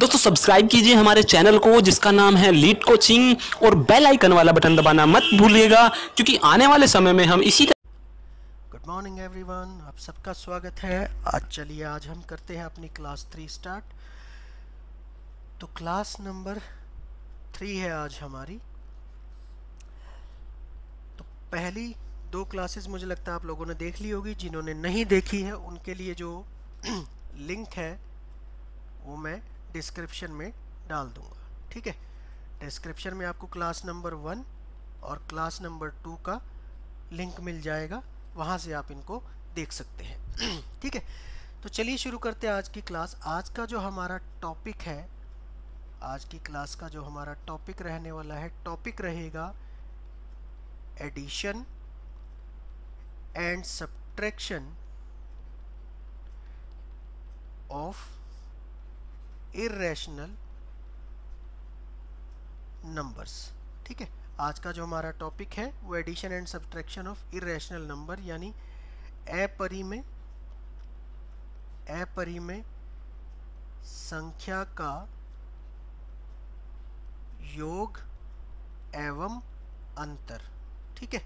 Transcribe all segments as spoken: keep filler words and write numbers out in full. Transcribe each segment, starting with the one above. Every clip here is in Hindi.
दोस्तों सब्सक्राइब कीजिए हमारे चैनल को जिसका नाम है लीड कोचिंग, और बेल आइकन वाला बटन दबाना मत भूलिएगा क्योंकि आने वाले समय में हम इसी तरह। गुड मॉर्निंग एवरीवन, आप सबका स्वागत है। आज चलिए आज हम करते हैं अपनी क्लास थ्री स्टार्ट। तो क्लास नंबर थ्री है आज हमारी। तो पहली दो क्लासेस मुझे लगता है आप लोगों ने देख ली होगी, जिन्होंने नहीं देखी है उनके लिए जो लिंक है वो मैं डिस्क्रिप्शन में डाल दूंगा, ठीक है। डिस्क्रिप्शन में आपको क्लास नंबर वन और क्लास नंबर टू का लिंक मिल जाएगा, वहाँ से आप इनको देख सकते हैं, ठीक है। तो चलिए शुरू करते हैं आज की क्लास। आज का जो हमारा टॉपिक है, आज की क्लास का जो हमारा टॉपिक रहने वाला है, टॉपिक रहेगा addition and subtraction of irrational numbers, ठीक है। आज का जो हमारा टॉपिक है वो addition and subtraction of irrational number, यानी अपरि में अपरि में संख्या का योग एवं अंतर, ठीक है।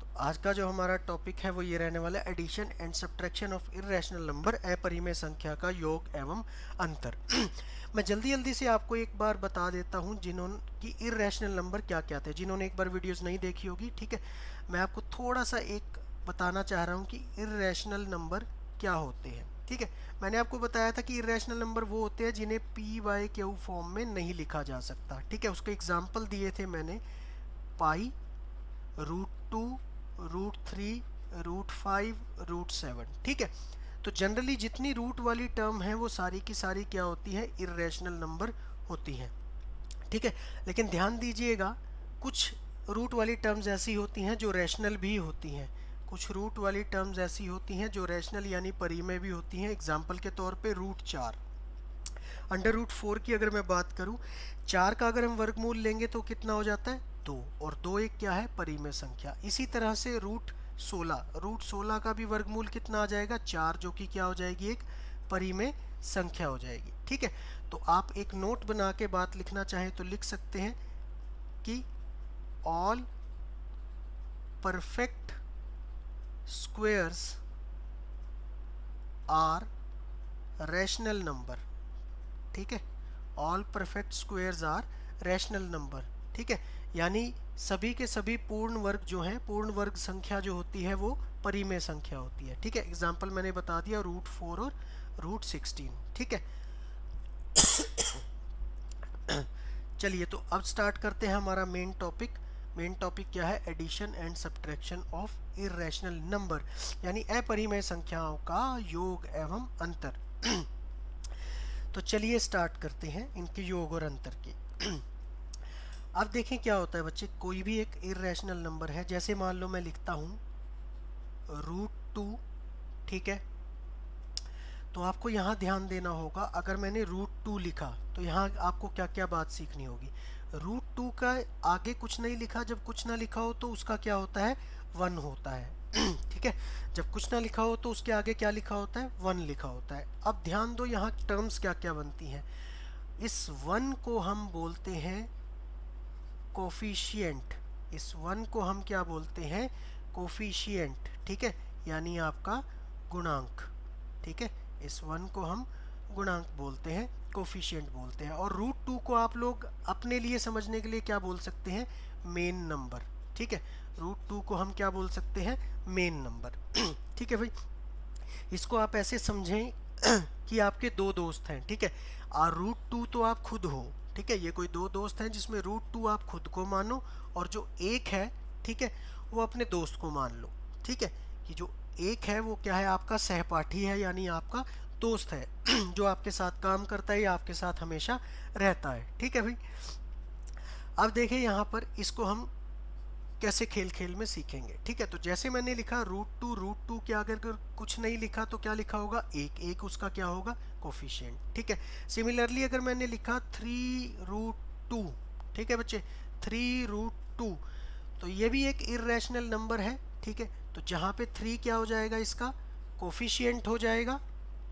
तो आज का जो हमारा टॉपिक है वो ये रहने वाला है addition and subtraction of irrational number, अपरि में संख्या का योग एवं अंतर। मैं जल्दी जल्दी से आपको एक बार बता देता हूँ जिन्होंने कि इर्रेशनल नंबर क्या क्या थे, जिन्होंने एक बार वीडियोस नहीं देखी होगी, ठीक है। मैं आपको थोड़ा सा एक बताना चाह रहा हूँ कि इर्रेशनल नंबर क्या होते हैं, ठीक है। मैंने आपको बताया था कि इर्रेशनल नंबर वो होते हैं जिन्हें पी बाई क्यू फॉर्म में नहीं लिखा जा सकता, ठीक है। उसके एग्जाम्पल दिए थे मैंने, pi, root two, root three, root five, root seven, ठीक है। तो जनरली जितनी रूट वाली टर्म है वो सारी की सारी क्या होती है, इर्रेशनल नंबर होती है, ठीक है। लेकिन ध्यान दीजिएगा, कुछ रूट वाली टर्म्स ऐसी होती हैं जो रैशनल भी होती हैं, कुछ रूट वाली टर्म्स ऐसी होती हैं जो रैशनल यानी परी में भी होती हैं। एग्जाम्पल के तौर पे रूट चार, अंडर रूट फोर की अगर मैं बात करूँ, चार का अगर हम वर्गमूल लेंगे तो कितना हो जाता है, दो, और दो एक क्या है, परी में संख्या। इसी तरह से रूट सोलह, रूट सोलह का भी वर्गमूल कितना आ जाएगा, चार, जो कि क्या हो जाएगी, एक परी में संख्या हो जाएगी, ठीक है। तो आप एक नोट बना के बात लिखना चाहें तो लिख सकते हैं कि all perfect squares are rational number, ठीक है। All perfect squares are rational number, ठीक है। यानी सभी के सभी पूर्ण वर्ग जो हैं, पूर्ण वर्ग संख्या जो होती है वो परिमेय संख्या होती है, ठीक है। एग्जाम्पल मैंने बता दिया रूट फोर और रूट सिक्सटीन, ठीक है। चलिए तो अब स्टार्ट करते हैं हमारा मेन टॉपिक। मेन टॉपिक क्या है, addition and subtraction of irrational number, यानी अपरिमेय संख्याओं का योग एवं अंतर। तो चलिए स्टार्ट करते हैं इनके योग और अंतर की। अब देखें क्या होता है बच्चे, कोई भी एक इर्रेशनल नंबर है, जैसे मान लो मैं लिखता हूँ रूट टू, ठीक है। तो आपको यहाँ ध्यान देना होगा, अगर मैंने रूट टू लिखा तो यहाँ आपको क्या क्या बात सीखनी होगी। रूट टू का आगे कुछ नहीं लिखा, जब कुछ ना लिखा हो तो उसका क्या होता है, वन होता है, ठीक है। जब कुछ ना लिखा हो तो उसके आगे क्या लिखा होता है, वन लिखा होता है। अब ध्यान दो यहाँ टर्म्स क्या क्या बनती हैं। इस वन को हम बोलते हैं कोफिशिएंट, इस वन को हम क्या बोलते हैं, कोफिशिएंट, ठीक है, यानी आपका गुणांक, ठीक है। इस वन को हम गुणांक बोलते हैं, कोफिशिएंट बोलते हैं। और रूट टू को आप लोग अपने लिए समझने के लिए क्या बोल सकते हैं, मेन नंबर, ठीक है। रूट टू को हम क्या बोल सकते हैं, मेन नंबर, ठीक है भाई। इसको आप ऐसे समझें कि आपके दो दोस्त हैं, ठीक है। और रूट टू तो आप खुद हो, ठीक है। ये कोई दो दोस्त हैं जिसमें रूट टू आप खुद को मानो, और जो एक है, ठीक है, वो अपने दोस्त को मान लो, ठीक है। कि जो एक है वो क्या है, आपका सहपाठी है, यानी आपका दोस्त है, जो आपके साथ काम करता है या आपके साथ हमेशा रहता है, ठीक है भाई। अब देखिए यहाँ पर इसको हम कैसे खेल खेल में सीखेंगे, ठीक है। तो जैसे मैंने लिखा रूट टू, रूट टू के अगर कुछ नहीं लिखा तो क्या लिखा होगा, एक, एक उसका क्या होगा, कोफिशिएंट, ठीक है। सिमिलरली अगर मैंने लिखा थ्री रूट टू, ठीक है बच्चे, थ्री रूट टू, तो ये भी एक इर्रेशनल नंबर है, ठीक है। तो जहाँ पे थ्री क्या हो जाएगा, इसका कोफिशिएंट हो जाएगा,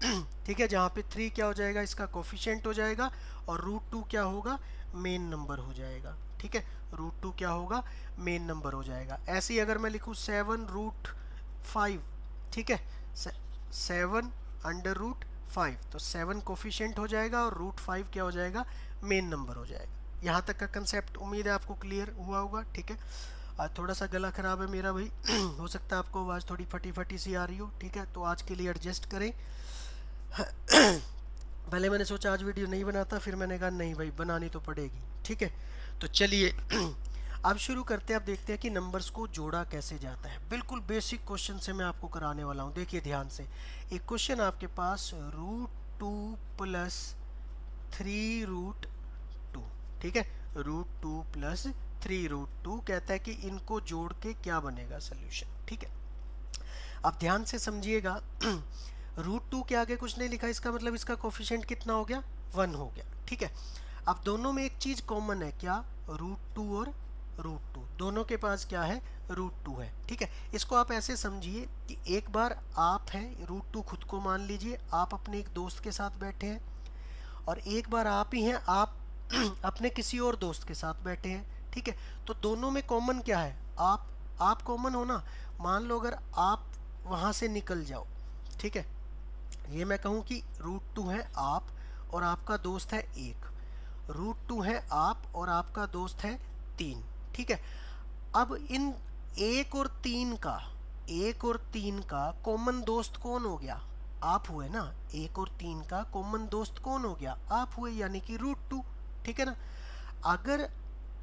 ठीक है, जहाँ पे थ्री क्या हो जाएगा, इसका कोफिशिएंट हो जाएगा, और रूट टू क्या होगा, मेन नंबर हो जाएगा। ठीक है, रूट टू क्या होगा, मेन नंबर हो जाएगा। ऐसे ही अगर मैं लिखूँ सेवन रूट फाइव, ठीक है, सेवन अंडर रूट फाइव, तो सेवन कोफिशिएंट हो जाएगा और रूट फाइव क्या हो जाएगा, मेन नंबर हो जाएगा। यहाँ तक का कंसेप्ट उम्मीद है आपको क्लियर हुआ होगा। ठीक है, आज थोड़ा सा गला ख़राब है मेरा भाई, हो सकता है आपको आवाज़ थोड़ी फटी फटी सी आ रही हो। ठीक है, तो आज के लिए एडजस्ट करें। पहले मैंने सोचा आज वीडियो नहीं बनाता, फिर मैंने कहा नहीं भाई, बनानी तो पड़ेगी। ठीक है, तो चलिए अब शुरू करते हैं। आप देखते हैं कि नंबर्स को जोड़ा कैसे जाता है। बिल्कुल बेसिक क्वेश्चन से मैं आपको कराने वाला हूँ। देखिए ध्यान से, एक क्वेश्चन आपके पास root two plus three root two, ठीक है, root two plus three root two कहता है कि इनको जोड़ के क्या बनेगा सोल्यूशन। ठीक है, अब ध्यान से समझिएगा, रूट टू के आगे कुछ नहीं लिखा, इसका मतलब इसका कोफिशिएंट कितना हो गया, वन हो गया। ठीक है, अब दोनों में एक चीज़ कॉमन है, क्या, रूट टू और रूट टू, दोनों के पास क्या है, रूट टू है। ठीक है, इसको आप ऐसे समझिए कि एक बार आप हैं रूट टू, खुद को मान लीजिए आप अपने एक दोस्त के साथ बैठे हैं, और एक बार आप ही हैं, आप अपने किसी और दोस्त के साथ बैठे हैं। ठीक है, तो दोनों में कॉमन क्या है, आप आप कॉमन हो ना। मान लो अगर आप वहाँ से निकल जाओ, ठीक है, ये मैं कहूँ कि रूट टू है आप और आपका दोस्त है एक, रूट टू है आप और आपका दोस्त है तीन। ठीक है, अब इन एक और तीन का, एक और तीन का कॉमन दोस्त कौन हो गया, आप हुए ना। एक और तीन का कॉमन दोस्त कौन हो गया, आप हुए, यानी कि रूट टू। ठीक है ना, अगर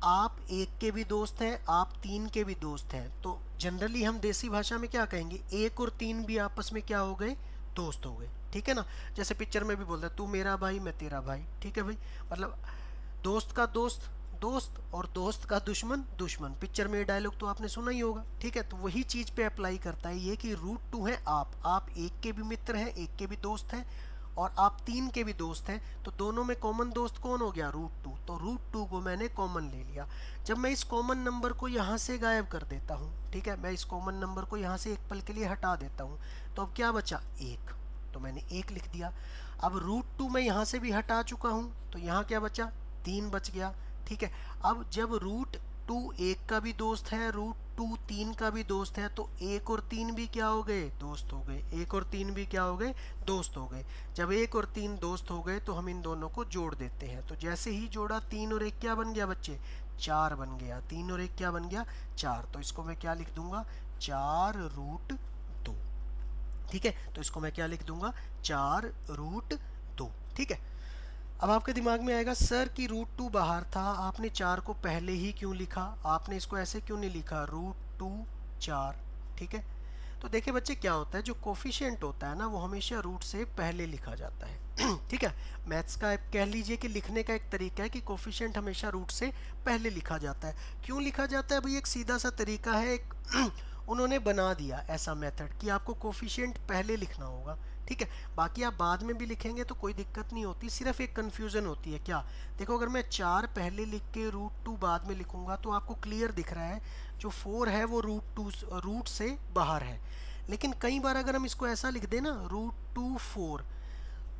आप एक के भी दोस्त हैं, आप तीन के भी दोस्त हैं, तो जनरली हम देसी भाषा में क्या कहेंगे, एक और तीन भी आपस में क्या हो गए, दोस्त हो गए। ठीक है ना, जैसे पिक्चर में भी बोलता है, तू मेरा भाई मैं तेरा भाई। ठीक है भाई, मतलब दोस्त का दोस्त दोस्त और दोस्त का दुश्मन दुश्मन, पिक्चर में ये डायलॉग तो आपने सुना ही होगा। ठीक है, तो वही चीज़ पे अप्लाई करता है ये कि रूट टू है आप आप एक के भी मित्र हैं, एक के भी दोस्त हैं, और आप तीन के भी दोस्त हैं, तो दोनों में कॉमन दोस्त कौन हो गया, रूट टू। तो रूट टू को मैंने कॉमन ले लिया। जब मैं इस कॉमन नंबर को यहाँ से गायब कर देता हूँ, ठीक है, मैं इस कॉमन नंबर को यहाँ से एक पल के लिए हटा देता हूँ, तो अब क्या बचा, एक, तो मैंने एक लिख दिया। अब रूट टू मैं यहाँ से भी हटा चुका हूँ, तो यहाँ क्या बचा, तीन बच गया। ठीक है, अब जब रूट टू एक का भी दोस्त है, रूट टू तीन का भी दोस्त है, तो एक और तीन भी क्या हो गए, दोस्त हो गए, एक और तीन भी क्या हो गए, दोस्त हो गए। जब एक और तीन दोस्त हो गए, तो हम इन दोनों को जोड़ देते हैं। तो जैसे ही जोड़ा, तीन और एक क्या बन गया बच्चे, चार बन गया। तीन और एक क्या बन गया, चार। तो इसको मैं क्या लिख दूंगा, चार रूट दो। ठीक है, तो इसको मैं क्या लिख दूंगा, चार रूट दो। ठीक है, अब आपके दिमाग में आएगा सर कि रूट टू बाहर था, आपने चार को पहले ही क्यों लिखा, आपने इसको ऐसे क्यों नहीं लिखा, रूट टू चार। ठीक है, तो देखिए बच्चे क्या होता है, जो कोफिशिएंट होता है ना, वो हमेशा रूट से पहले लिखा जाता है। ठीक है, मैथ्स का आप कह लीजिए कि लिखने का एक तरीका है कि कोफिशिएंट हमेशा रूट से पहले लिखा जाता है। क्यों लिखा जाता है भाई, एक सीधा सा तरीका है, एक उन्होंने बना दिया ऐसा मेथड कि आपको कोफिशिएंट पहले लिखना होगा। ठीक है, बाकी आप बाद में भी लिखेंगे तो कोई दिक्कत नहीं होती, सिर्फ एक कन्फ्यूज़न होती है क्या, देखो अगर मैं चार पहले लिख के रूट टू बाद में लिखूंगा तो आपको क्लियर दिख रहा है जो फोर है वो रूट टू रूट से बाहर है, लेकिन कई बार अगर हम इसको ऐसा लिख दें ना, रूट टू फोर,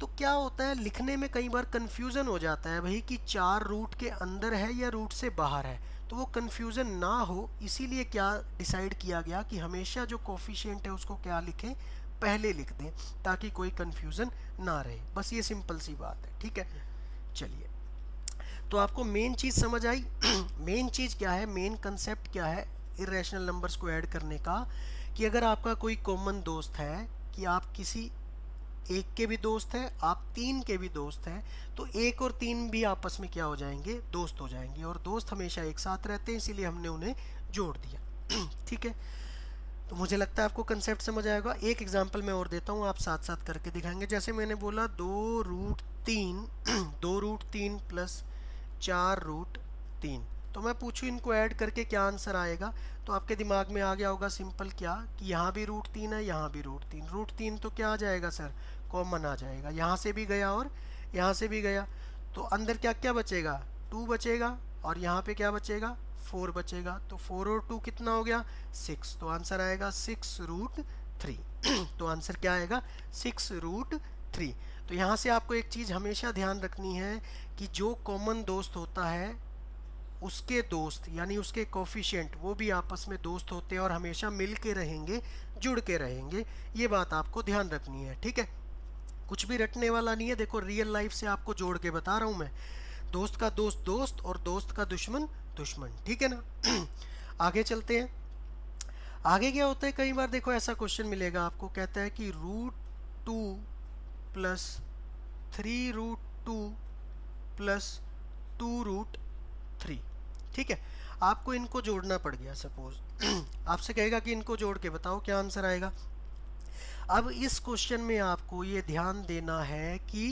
तो क्या होता है लिखने में कई बार कन्फ्यूज़न हो जाता है भाई कि चार रूट के अंदर है या रूट से बाहर है, तो वो कन्फ्यूज़न ना हो, इसीलिए क्या डिसाइड किया गया कि हमेशा जो कोफिशिएंट है उसको क्या लिखें, पहले लिख दें, ताकि कोई कन्फ्यूज़न ना रहे। बस ये सिंपल सी बात है। ठीक है, चलिए, तो आपको मेन चीज़ समझ आई। मेन चीज़ क्या है, मेन कंसेप्ट क्या है इरेशनल नंबर्स को ऐड करने का, कि अगर आपका कोई कॉमन दोस्त है, कि आप किसी एक के भी दोस्त हैं, आप तीन के भी दोस्त हैं, तो एक और तीन भी आपस में क्या हो जाएंगे, दोस्त हो जाएंगे, और दोस्त हमेशा एक साथ रहते हैं, इसीलिए हमने उन्हें जोड़ दिया। ठीक है, तो मुझे लगता है आपको कंसेप्ट समझ आएगा। एक एग्जांपल मैं और देता हूँ, आप साथ साथ करके दिखाएंगे। जैसे मैंने बोला दो रूट तीन, दो रूट तीन प्लस चार रूट तीन, तो मैं पूछूं इनको ऐड करके क्या आंसर आएगा, तो आपके दिमाग में आ गया होगा सिंपल क्या, कि यहाँ भी रूट तीन है, यहाँ भी रूट तीन, रूट तीन तो क्या आ जाएगा सर, कॉमन आ जाएगा, यहाँ से भी गया और यहाँ से भी गया, तो अंदर क्या क्या बचेगा, टू बचेगा, और यहाँ पे क्या बचेगा, फोर बचेगा, तो फोर और टू कितना हो गया, सिक्स, तो आंसर आएगा सिक्स रूट थ्री। तो आंसर क्या आएगा, सिक्स रूट थ्री। तो यहाँ से आपको एक चीज़ हमेशा ध्यान रखनी है कि जो कॉमन दोस्त होता है उसके दोस्त यानी उसके कोफिशिएंट वो भी आपस में दोस्त होते हैं और हमेशा मिल के रहेंगे, जुड़ के रहेंगे। ये बात आपको ध्यान रखनी है, ठीक है। कुछ भी रटने वाला नहीं है, देखो रियल लाइफ से आपको जोड़ के बता रहा हूँ मैं। दोस्त का दोस्त दोस्त और दोस्त का दुश्मन दुश्मन, ठीक है ना। आगे चलते हैं। आगे क्या होता है, कई बार देखो ऐसा क्वेश्चन मिलेगा आपको, कहता है कि root two plus three root two plus two root three, ठीक है। आपको इनको जोड़ना पड़ गया, सपोज आपसे कहेगा कि इनको जोड़ के बताओ क्या आंसर आएगा। अब इस क्वेश्चन में आपको ये ध्यान देना है कि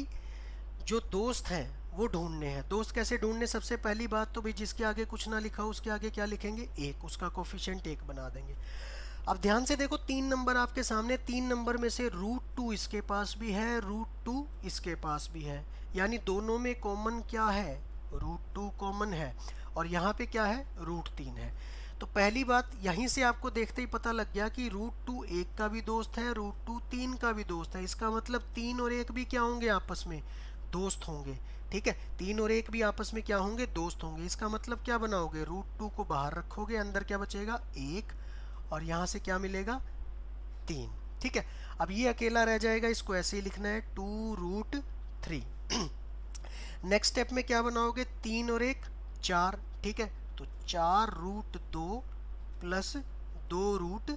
जो दोस्त हैं वो ढूंढने हैं। दोस्त कैसे ढूंढने, सबसे पहली बात तो भाई जिसके आगे कुछ ना लिखा हो उसके आगे क्या लिखेंगे, एक, उसका कोफिशिएंट एक बना देंगे। अब ध्यान से देखो तीन नंबर आपके सामने, तीन नंबर में से रूट टू इसके पास भी है, रूट टू इसके पास भी है, यानी दोनों में कॉमन क्या है, रूट टू कॉमन है। और यहाँ पे क्या है, रूट तीन है। तो पहली बात यहीं से आपको देखते ही पता लग गया कि रूट टू एक का भी दोस्त है, रूट टू तीन का भी दोस्त है। इसका मतलब तीन और एक भी क्या होंगे आपस में, दोस्त होंगे, ठीक है। तीन और एक भी आपस में क्या होंगे, दोस्त होंगे। इसका मतलब क्या बनाओगे, रूट टू को बाहर रखोगे, अंदर क्या बचेगा, एक, और यहाँ से क्या मिलेगा, तीन, ठीक है। अब ये अकेला रह जाएगा, इसको ऐसे ही लिखना है, two root three. Next step में क्या बनाओगे, तीन और एक चार, ठीक है। तो चार रूट दो प्लस दो रूट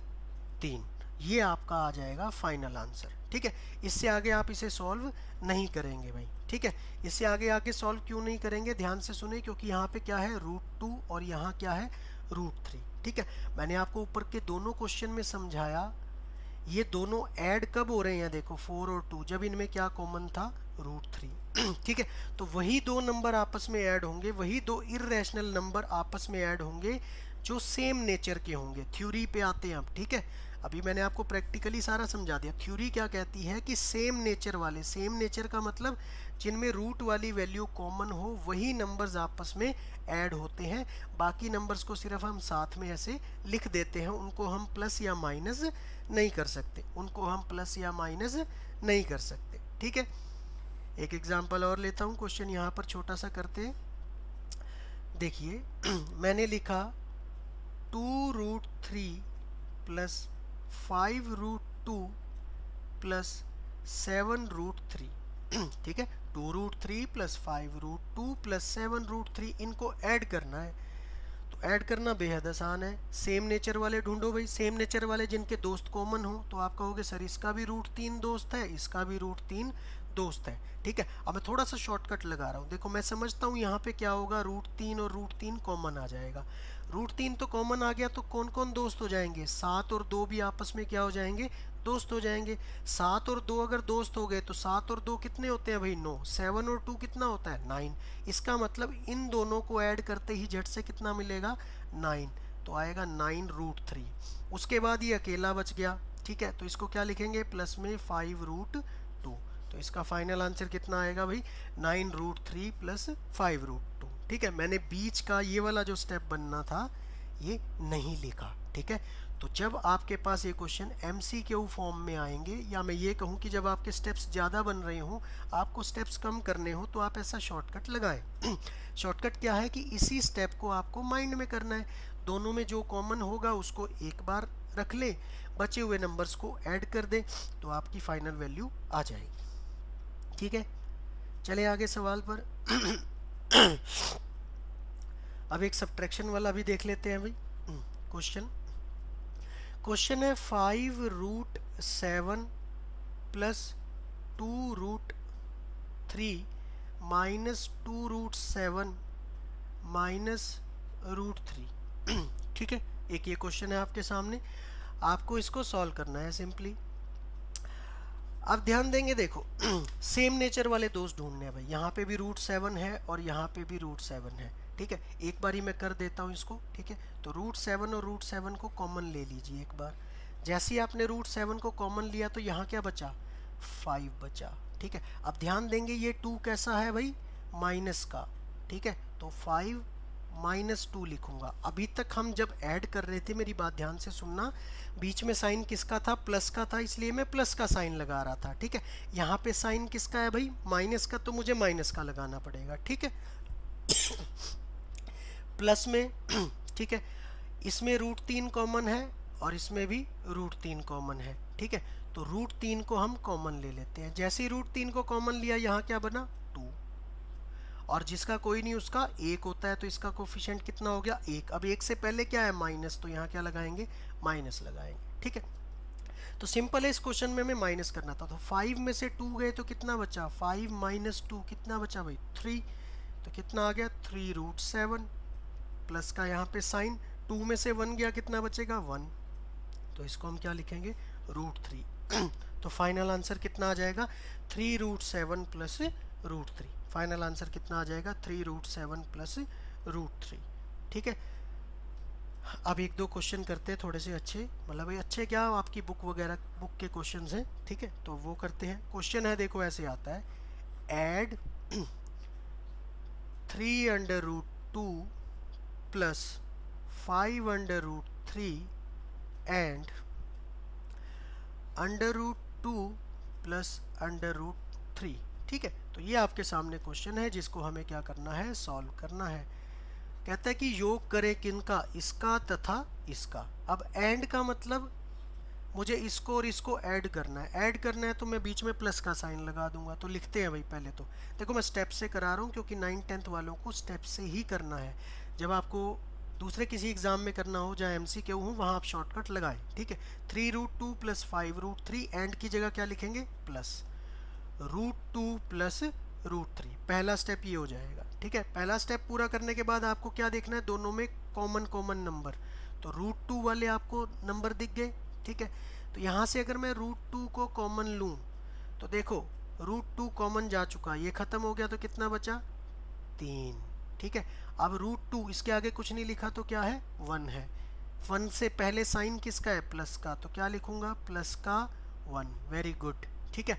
तीन, ये आपका आ जाएगा फाइनल आंसर, ठीक है। इससे आगे आप इसे सॉल्व नहीं करेंगे भाई, ठीक है। इससे आगे आगे सॉल्व क्यों नहीं करेंगे, ध्यान से सुने, क्योंकि यहाँ पे क्या है, रूट टू और यहाँ क्या है, रूट थ्री, ठीक है। मैंने आपको ऊपर के दोनों क्वेश्चन में समझाया ये दोनों ऐड कब हो रहे हैं, देखो फोर और टू, जब इनमें क्या कॉमन था, रूट थ्री, ठीक है। तो वही दो नंबर आपस में ऐड होंगे, वही दो इर्रेशनल नंबर आपस में ऐड होंगे जो सेम नेचर के होंगे। थ्योरी पे आते हैं अब, ठीक है। अभी मैंने आपको प्रैक्टिकली सारा समझा दिया। थ्योरी क्या कहती है कि सेम नेचर वाले, सेम नेचर का मतलब जिनमें रूट वाली वैल्यू कॉमन हो वही नंबर्स आपस में ऐड होते हैं। बाकी नंबर्स को सिर्फ हम साथ में ऐसे लिख देते हैं, उनको हम प्लस या माइनस नहीं कर सकते, उनको हम प्लस या माइनस नहीं कर सकते, ठीक है। एक एग्जाम्पल और लेता हूँ, क्वेश्चन यहाँ पर छोटा सा करते हैं। देखिए मैंने लिखा two root three plus five root two plus seven root three, ठीक है। Two root three plus five root two plus seven root three, इनको ऐड करना है। तो ऐड करना बेहद आसान है। सेम नेचर वाले ढूंढो भाई, सेम नेचर वाले जिनके दोस्त कॉमन हो। तो आप कहोगे सर इसका भी रूट तीन दोस्त है, इसका भी रूट तीन दोस्त है, ठीक है। अब मैं थोड़ा सा शॉर्टकट लगा रहा हूँ, देखो मैं समझता हूँ यहाँ पे क्या होगा, रूट तीन और रूट तीन कॉमन आ जाएगा। रूट तीन तो कॉमन आ गया, तो कौन कौन दोस्त हो जाएंगे, सात और दो भी आपस में क्या हो जाएंगे, दोस्त हो जाएंगे। सात और दो अगर दोस्त हो गए तो सात और दो कितने होते हैं भाई, नौ। सेवन और टू कितना होता है, नाइन। इसका मतलब इन दोनों को ऐड करते ही झट से कितना मिलेगा, नाइन। तो आएगा नाइन रूट थ्री। उसके बाद ये अकेला बच गया, ठीक है। तो इसको क्या लिखेंगे, प्लस में फाइव रूट टू। तो इसका फाइनल आंसर कितना आएगा भाई, nine root three plus five root two, ठीक है। मैंने बीच का ये वाला जो स्टेप बनना था ये नहीं लिखा, ठीक है। तो जब आपके पास ये क्वेश्चन एमसीक्यू फॉर्म में आएंगे, या मैं ये कहूँ कि जब आपके स्टेप्स ज़्यादा बन रहे हों, आपको स्टेप्स कम करने हो, तो आप ऐसा शॉर्टकट लगाएं। शॉर्टकट क्या है कि इसी स्टेप को आपको माइंड में करना है, दोनों में जो कॉमन होगा उसको एक बार रख ले, बचे हुए नंबर्स को ऐड कर दे, तो आपकी फाइनल वैल्यू आ जाएगी, ठीक है। चले आगे सवाल पर। अब एक सब्ट्रैक्शन वाला भी देख लेते हैं भाई क्वेश्चन। क्वेश्चन है five root seven plus two root three minus two root seven minus root three, ठीक है। एक ये क्वेश्चन है आपके सामने, आपको इसको सॉल्व करना है सिंपली। अब ध्यान देंगे, देखो सेम नेचर वाले दोस्त ढूंढने हैं भाई। यहाँ पे भी रूट सेवन है और यहाँ पे भी रूट सेवन है, ठीक है। एक बार ही मैं कर देता हूँ इसको, ठीक है। तो रूट सेवन और रूट सेवन को कॉमन ले लीजिए एक बार। जैसे ही आपने रूट सेवन को कॉमन लिया तो यहाँ क्या बचा, फाइव बचा, ठीक है। अब ध्यान देंगे ये टू कैसा है भाई, माइनस का, ठीक है। तो फाइव माइनस टू लिखूंगा। अभी तक हम जब ऐड कर रहे थे, मेरी बात ध्यान से सुनना, बीच में साइन किसका था? प्लस का था, इसलिए मैं प्लस का साइन लगा रहा था। ठीक है, यहाँ पे साइन किसका है भाई? माइनस का, तो मुझे माइनस का लगाना पड़ेगा। ठीक है प्लस में, ठीक है, इसमें रूट तीन कॉमन है और इसमें भी रूट तीन कॉमन है। ठीक है, तो रूट तीन को हम कॉमन ले लेते हैं। जैसे ही रूट तीन को कॉमन लिया, यहाँ क्या बना? टू। और जिसका कोई नहीं उसका एक होता है, तो इसका कोफिशिएंट कितना हो गया? एक। अब एक से पहले क्या है? माइनस, तो यहाँ क्या लगाएंगे? माइनस लगाएंगे। ठीक है, तो सिंपल है, इस क्वेश्चन में मैं माइनस करना था। तो फाइव में से टू गए तो कितना बचा? फाइव माइनस टू कितना बचा भाई? थ्री। तो कितना आ गया? थ्री रूट सेवन, प्लस का यहाँ पे साइन। टू में से वन गया, कितना बचेगा? वन। तो इसको हम क्या लिखेंगे? Root three. तो फाइनल आंसर कितना आ जाएगा? Three root seven plus root three. Final answer कितना आ जाएगा? Three root seven plus root three. ठीक है, अब एक दो क्वेश्चन करते हैं, थोड़े से अच्छे, मतलब अच्छे क्या, आपकी बुक वगैरह बुक के क्वेश्चन हैं। ठीक है, तो वो करते हैं। क्वेश्चन है, देखो ऐसे आता है, add three under root two plus five under root three and under root two plus under root three. ठीक है, तो ये आपके सामने क्वेश्चन है जिसको हमें क्या करना है? सॉल्व करना है। कहता है कि योग करें किनका? इसका तथा इसका। अब एंड का मतलब मुझे इसको और इसको ऐड करना है। ऐड करना है तो मैं बीच में प्लस का साइन लगा दूंगा। तो लिखते हैं भाई, पहले तो देखो मैं स्टेप से करा रहा हूँ क्योंकि नाइन टेंथ वालों को स्टेप से ही करना है। जब आपको दूसरे किसी एग्जाम में करना हो, जहाँ एमसीक्यू हो, वहाँ आप शॉर्टकट लगाएं। ठीक है, three root two plus five root three, and की जगह क्या लिखेंगे? Plus root two plus root three. पहला स्टेप ये हो जाएगा। ठीक है, पहला स्टेप पूरा करने के बाद आपको क्या देखना है? दोनों में कॉमन कॉमन नंबर। तो रूट टू वाले आपको नंबर दिख गए। ठीक है, तो यहाँ से अगर मैं रूट टू को कॉमन लूँ तो देखो रूट टू कॉमन जा चुका, ये ख़त्म हो गया, तो कितना बचा? तीन। ठीक है, अब रूट टू, इसके आगे कुछ नहीं लिखा तो क्या है? वन है। वन से पहले साइन किसका है? प्लस का, तो क्या लिखूंगा? प्लस का वन। Very good. ठीक है,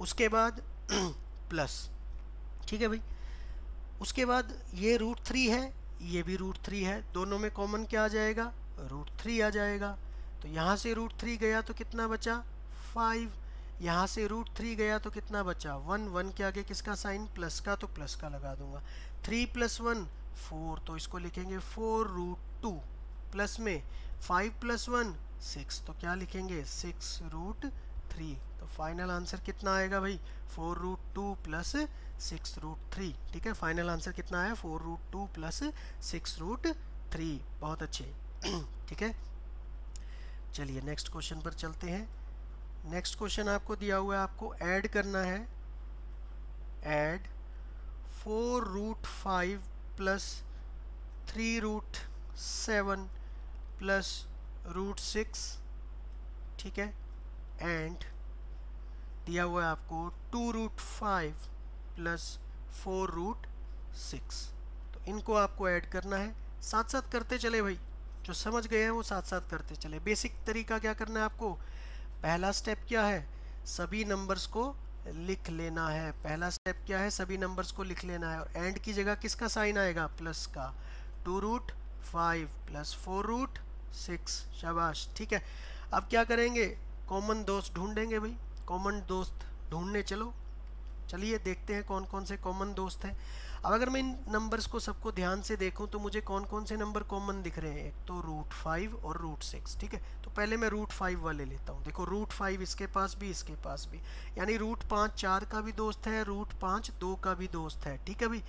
उसके बाद प्लस। ठीक है भाई, उसके बाद ये रूट थ्री है, ये भी रूट थ्री है, दोनों में कॉमन क्या आ जाएगा? रूट थ्री आ जाएगा। तो यहाँ से रूट थ्री गया तो कितना बचा? फाइव। यहाँ से रूट थ्री गया तो कितना बचा? वन। वन के आगे किसका साइन? प्लस का, तो प्लस का लगा दूंगा। थ्री प्लस वन फोर, तो इसको लिखेंगे फोर रूट टू, प्लस में फाइव प्लस वन सिक्स, तो क्या लिखेंगे? Six root three. तो फाइनल आंसर कितना आएगा भाई? Four root two plus six root three. ठीक है, फाइनल आंसर कितना आया? Four root two plus six root three. बहुत अच्छे। ठीक है, चलिए नेक्स्ट क्वेश्चन पर चलते हैं। नेक्स्ट क्वेश्चन आपको दिया हुआ है, आपको ऐड करना है। Add four root five plus three root seven plus root six. ठीक है, एंड दिया हुआ है आपको two root five plus four root six. तो इनको आपको ऐड करना है, साथ साथ करते चले भाई, जो समझ गए हैं वो साथ साथ करते चले। बेसिक तरीका क्या करना है आपको? पहला स्टेप क्या है? सभी नंबर्स को लिख लेना है। पहला स्टेप क्या है? सभी नंबर्स को लिख लेना है। और एंड की जगह किसका साइन आएगा? प्लस का। Two root five plus four root six. शाबाश। ठीक है, अब क्या करेंगे? कॉमन दोस्त ढूंढेंगे भाई। कॉमन दोस्त ढूंढने चलो, चलिए देखते हैं कौन कौन से कॉमन दोस्त हैं। अब अगर मैं इन नंबर्स को सबको ध्यान से देखूं तो मुझे कौन कौन से नंबर कॉमन दिख रहे हैं? एक तो रूट फाइव और रूट सिक्स। ठीक है, तो पहले मैं रूट फाइव वाले लेता हूं। देखो रूट फाइव इसके पास भी, इसके पास भी, यानी रूट पाँच चार का भी दोस्त है, रूट पाँच दो का भी दोस्त है। ठीक है भाई,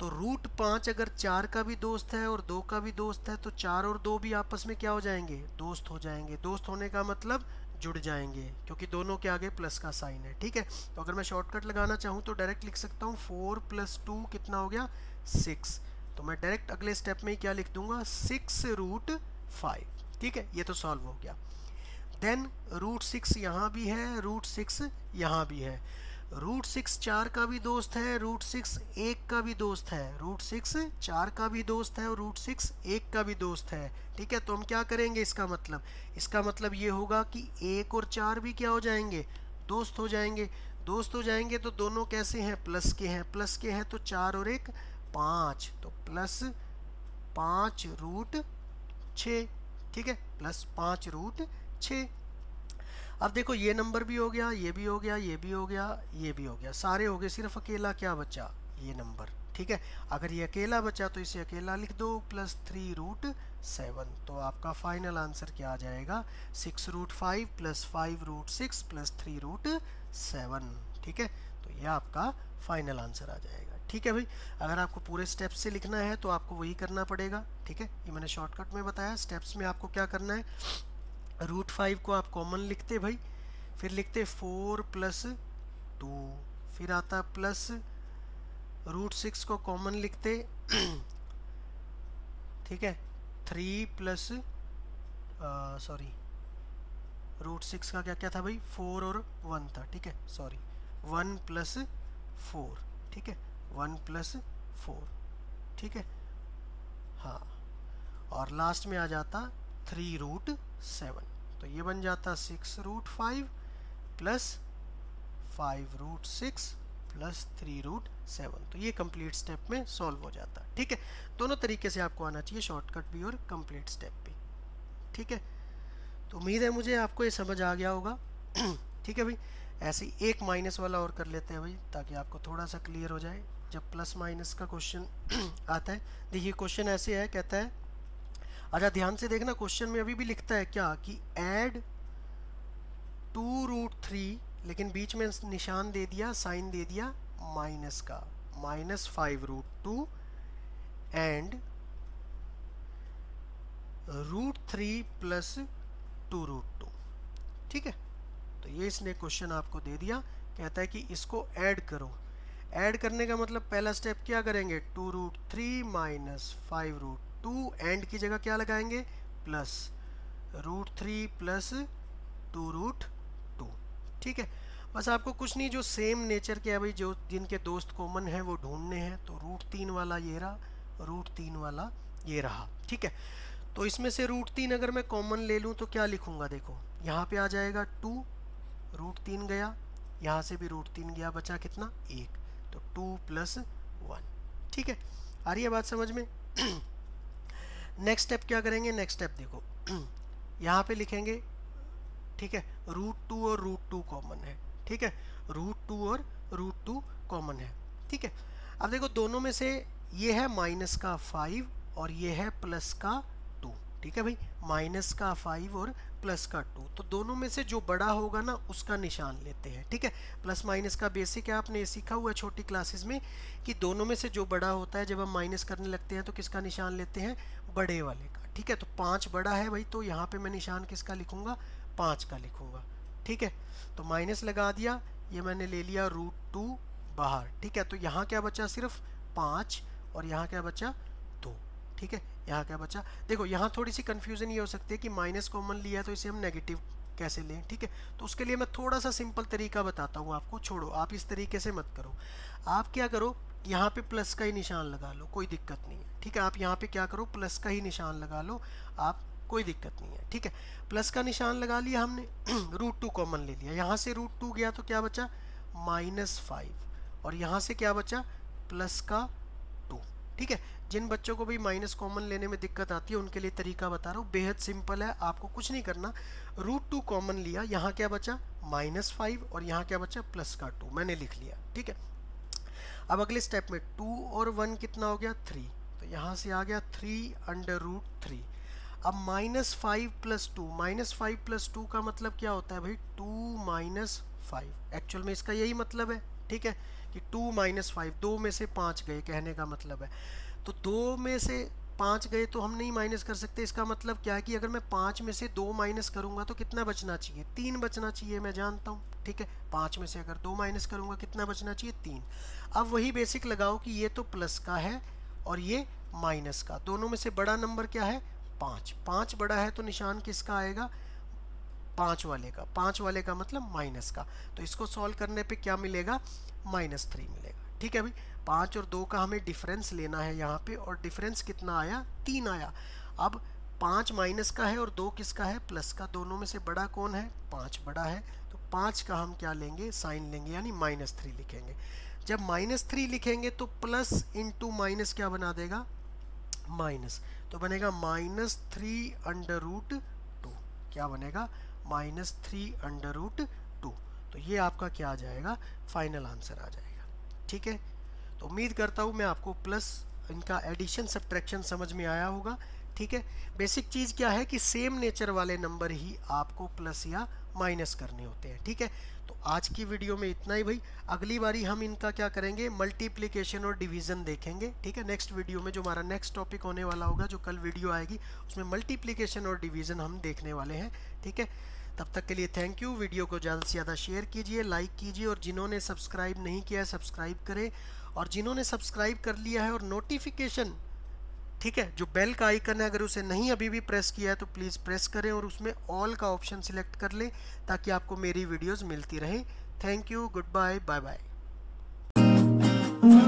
तो रूट पाँच अगर चार का भी दोस्त है और दो का भी दोस्त है, तो चार और दो भी आपस में क्या हो जाएंगे? दोस्त हो जाएंगे। दोस्त होने का मतलब जुड़ जाएंगे, क्योंकि दोनों के आगे प्लस का साइन है। ठीक है, तो अगर मैं शॉर्टकट लगाना चाहूँ तो डायरेक्ट लिख सकता हूँ फोर प्लस टू कितना हो गया? सिक्स। तो मैं डायरेक्ट अगले स्टेप में ही क्या लिख दूंगा? Six root five. ठीक है, ये तो सॉल्व हो गया। देन रूट सिक्स यहाँ भी है, रूट सिक्स यहाँ भी है। रूट सिक्स चार का भी दोस्त है, रूट सिक्स एक का भी दोस्त है, रूट सिक्स चार का भी दोस्त है और रूट सिक्स एक का भी दोस्त है। ठीक है, तो हम क्या करेंगे? इसका मतलब इसका मतलब ये होगा कि एक और चार भी क्या हो जाएंगे? दोस्त हो जाएंगे। दोस्त हो जाएंगे तो दोनों कैसे हैं? प्लस के हैं। प्लस के हैं तो चार और एक पाँच, तो प्लस पाँच रूट छः, ठीक है, प्लस पाँच रूट छः। अब देखो ये नंबर भी हो गया, ये भी हो गया, ये भी हो गया, ये भी हो गया, सारे हो गए, सिर्फ अकेला क्या बचा, ये नंबर, ठीक है। अगर ये अकेला बचा तो इसे अकेला लिख दो, प्लस थ्री रूट सेवन। तो आपका फाइनल आंसर क्या आ जाएगा, six root five plus five root six plus three root seven, ठीक है। तो यह आपका फाइनल आंसर आ जाएगा, ठीक है भाई। अगर आपको पूरे स्टेप्स से लिखना है तो आपको वही करना पड़ेगा, ठीक है। ये मैंने शॉर्टकट में बताया, स्टेप्स में आपको क्या करना है, रूट फाइव को आप कॉमन लिखते भाई, फिर लिखते फोर प्लस टू, फिर आता प्लस रूट सिक्स को कॉमन लिखते, ठीक है, three plus sorry root six का क्या क्या था भाई, फोर और वन था, ठीक है, सॉरी वन प्लस फोर, ठीक है, वन प्लस फोर, ठीक है, हाँ। और लास्ट में आ जाता थ्री रूट सेवन, तो ये बन जाता six root five plus five root six plus three root seven. तो ये कंप्लीट स्टेप में सॉल्व हो जाता, ठीक है। दोनों तरीके से आपको आना चाहिए, शॉर्टकट भी और कंप्लीट स्टेप भी, ठीक है। तो उम्मीद है मुझे आपको ये समझ आ गया होगा, ठीक है भाई। ऐसे ही एक माइनस वाला और कर लेते हैं भाई, ताकि आपको थोड़ा सा क्लियर हो जाए जब प्लस माइनस का क्वेश्चन आता है। देखिए क्वेश्चन ऐसे है, कहता है, अच्छा ध्यान से देखना, क्वेश्चन में अभी भी लिखता है क्या कि ऐड टू रूट थ्री, लेकिन बीच में निशान दे दिया, साइन दे दिया माइनस का, minus five root two and root three plus two root two, ठीक है। तो ये इसने क्वेश्चन आपको दे दिया, कहता है कि इसको ऐड करो। ऐड करने का मतलब पहला स्टेप क्या करेंगे, two root three minus five root two, and की जगह क्या लगाएंगे, plus root three plus two root two, ठीक है। बस आपको कुछ नहीं, जो सेम नेचर के है भाई, जो जिनके दोस्त कॉमन हैं वो ढूंढने हैं। तो रूट तीन वाला ये रहा, रूट तीन वाला ये रहा, ठीक है। तो इसमें से रूट तीन अगर मैं कॉमन ले लूँ तो क्या लिखूँगा, देखो यहाँ पे आ जाएगा टू, रूट तीन गया, यहाँ से भी रूट तीन गया, बचा कितना, एक, तो टू प्लस वन, ठीक है। आ रही है बात समझ में। नेक्स्ट स्टेप क्या करेंगे, नेक्स्ट स्टेप देखो यहाँ पे लिखेंगे, ठीक है, रूट टू और रूट टू कॉमन है, ठीक है, रूट टू और रूट टू कॉमन है, ठीक है। अब देखो दोनों में से ये है माइनस का फाइव और ये है प्लस का, ठीक है भाई, माइनस का फाइव और प्लस का टू, तो दोनों में से जो बड़ा होगा ना उसका निशान लेते हैं, ठीक है। प्लस माइनस का बेसिक है, आपने सीखा हुआ है छोटी क्लासेस में कि दोनों में से जो बड़ा होता है, जब हम माइनस करने लगते हैं तो किसका निशान लेते हैं, बड़े वाले का, ठीक है। तो पाँच बड़ा है भाई, तो यहाँ पे मैं निशान किसका लिखूंगा, पाँच का लिखूंगा, ठीक है। तो माइनस लगा दिया, ये मैंने ले लिया रूट टू बाहर, ठीक है। तो यहाँ क्या बचा, सिर्फ पाँच, और यहाँ क्या बचा, दो, ठीक है। यहाँ क्या बचा, देखो यहाँ थोड़ी सी कंफ्यूजन ये हो सकती है कि माइनस कॉमन लिया तो इसे हम नेगेटिव कैसे लें, ठीक है। तो उसके लिए मैं थोड़ा सा सिंपल तरीका बताता हूँ आपको, छोड़ो आप इस तरीके से मत करो, आप क्या करो यहाँ पे प्लस का ही निशान लगा लो, कोई दिक्कत नहीं है, ठीक है। आप यहाँ पे क्या करो, प्लस का ही निशान लगा लो आप, कोई दिक्कत नहीं है, ठीक है। प्लस का निशान लगा लिया हमने, रूट टू कॉमन ले लिया, यहाँ से रूट टू गया तो क्या बचा, माइनस फाइव, और यहाँ से क्या बचा, प्लस का टू, ठीक है। जिन बच्चों को भी माइनस कॉमन लेने में दिक्कत आती है उनके लिए तरीका बता रहा हूँ, बेहद सिंपल है, आपको कुछ नहीं करना। रूट टू कॉमन लिया, यहाँ क्या बचा, माइनस फाइव, और यहाँ क्या बचा, प्लस का टू, मैंने लिख लिया, ठीक है। अब अगले स्टेप में टू और वन कितना हो गया, थ्री, तो यहाँ से आ गया थ्री अंडर रूट थ्री। अब minus five plus two, minus five plus two का मतलब क्या होता है भाई, टू माइनस फाइव, एक्चुअल में इसका यही मतलब है, ठीक है, कि टू माइनस फाइव, दो में से पाँच गए कहने का मतलब है। तो दो में से पाँच गए तो हम नहीं माइनस कर सकते, इसका मतलब क्या है कि अगर मैं पाँच में से दो माइनस करूंगा तो कितना बचना चाहिए, तीन बचना चाहिए, मैं जानता हूँ, ठीक है। पाँच में से अगर दो माइनस करूंगा कितना बचना चाहिए, तीन। अब वही बेसिक लगाओ कि ये तो प्लस का है और ये माइनस का, दोनों में से बड़ा नंबर क्या है, पाँच, पाँच बड़ा है तो निशान किसका आएगा, पाँच वाले का, पाँच वाले का मतलब माइनस का। तो इसको सॉल्व करने पे क्या मिलेगा, माइनस थ्री मिलेगा, ठीक है भाई। पाँच और दो का हमें डिफरेंस लेना है यहाँ पे, और डिफरेंस कितना आया, तीन आया। अब पाँच माइनस का है और दो किसका है, प्लस का, दोनों में से बड़ा कौन है, पाँच बड़ा है, तो पाँच का हम क्या लेंगे, साइन लेंगे, यानी माइनस थ्री लिखेंगे। जब माइनस थ्री लिखेंगे तो प्लस इंटू माइनस क्या बना देगा, माइनस, तो बनेगा minus three under root two. क्या बनेगा? Minus three under root two. तो ये आपका क्या आ जाएगा? फाइनल आंसर आ जाएगा। ठीक है, तो उम्मीद करता हूँ मैं आपको प्लस इनका एडिशन सब्ट्रैक्शन समझ में आया होगा। ठीक है, बेसिक चीज़ क्या है कि सेम नेचर वाले नंबर ही आपको प्लस या माइनस करने होते हैं। ठीक है, तो आज की वीडियो में इतना ही भाई। अगली बारी हम इनका क्या करेंगे? मल्टीप्लिकेशन और डिवीज़न देखेंगे। ठीक है, नेक्स्ट वीडियो में जो हमारा नेक्स्ट टॉपिक होने वाला होगा, जो कल वीडियो आएगी, उसमें मल्टीप्लिकेशन और डिवीज़न हम देखने वाले हैं। ठीक है, तब तक के लिए थैंक यू। वीडियो को ज़्यादा से ज़्यादा शेयर कीजिए, लाइक कीजिए, और जिन्होंने सब्सक्राइब नहीं किया है सब्सक्राइब करें, और जिन्होंने सब्सक्राइब कर लिया है और नोटिफिकेशन, ठीक है, जो बेल का आइकन है, अगर उसे नहीं अभी भी प्रेस किया है तो प्लीज़ प्रेस करें और उसमें ऑल का ऑप्शन सिलेक्ट कर लें ताकि आपको मेरी वीडियोस मिलती रहें। Thank you, good bye, bye bye.